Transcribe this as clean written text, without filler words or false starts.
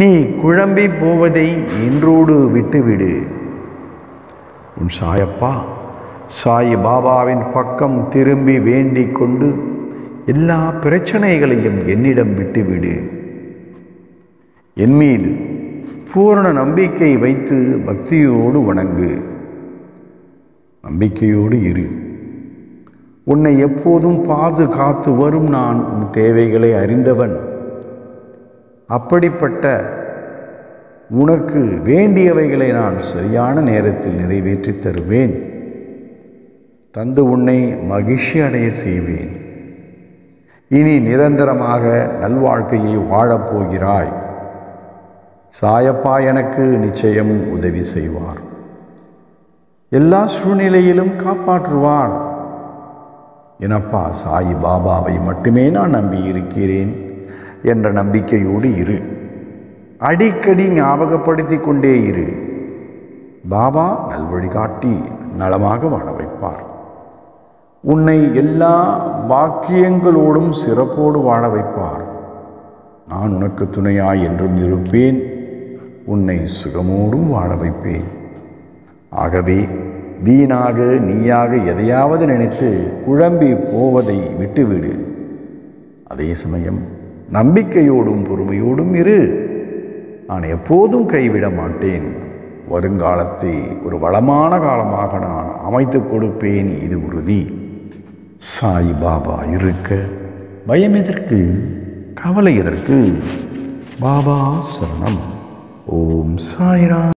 நீ குழம்பி போவதை இன்றோடு விட்டுவிடு. உன் சாயப்பா சாய் பாபாவின் பக்கம் திரும்பி வேண்டிக் கொண்டு எல்லா பிரச்சனைகளையும் என்னிடம் விட்டுவிடு. என் மீது பூரண நம்பிக்கை வைத்து பக்தியோடு வணங்கு. நம்பிக்கையோடு இரு. உன்னை எப்போதும் பாதுகாத்து வரும் நான் உன் தேவைகளை அறிந்தவன். அப்படிப்பட்ட உனக்கு வேண்டியவைகளை நான் சரியான நேரத்தில் நிறைவேற்றி தருவேன். தந்து உன்னை மகிழ்ச்சி அடைய செய்வேன். இனி நிரந்தரமாக நல்வாழ்க்கையை வாழப்போகிறாய். சாயப்பா எனக்கு நிச்சயம் உதவி செய்வார். எல்லா சூழ்நிலையிலும் காப்பாற்றுவார். எனப்பா சாய் பாபாவை மட்டுமே நான் நம்பியிருக்கிறேன் என்ற நம்பிக்கையோடு இரு. அடிக்கடி ஞாபகப்படுத்தி கொண்டே இரு. பாபா நல்வழிகாட்டி நலமாக வாழ வைப்பார். உன்னை எல்லா பாக்கியங்களோடும் சிறப்போடு வாழ வைப்பார். நான் உனக்கு துணையாய் என்றும் இருப்பேன். உன்னை சுகமோடும் வாழ வைப்பேன். ஆகவே வீணாக நீயாக எதையாவது நினைத்து குழம்பி போவதை விட்டுவிடு. அதே சமயம் நம்பிக்கையோடும் பொறுமையோடும் இரு. நான் எப்போதும் கைவிட மாட்டேன். வருங்காலத்தை ஒரு வளமான காலமாக நான் அமைத்து கொடுப்பேன், இது உறுதி. சாய் பாபா இருக்க பயம் எதற்கு, கவலை எதற்கு? பாபா சரணம். ஓம் சாய்ராம்.